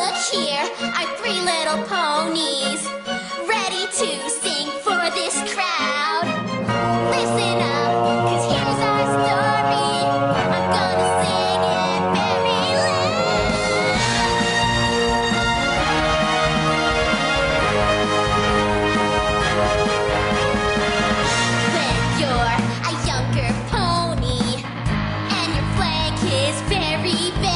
look here, I'm three little ponies, ready to sing for this crowd. Listen up, 'cause here's our story. I'm gonna sing it very loud. When you're a younger pony, and your flag is very big,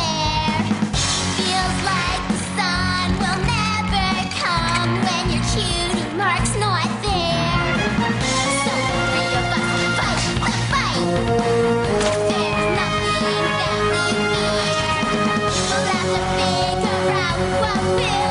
we'll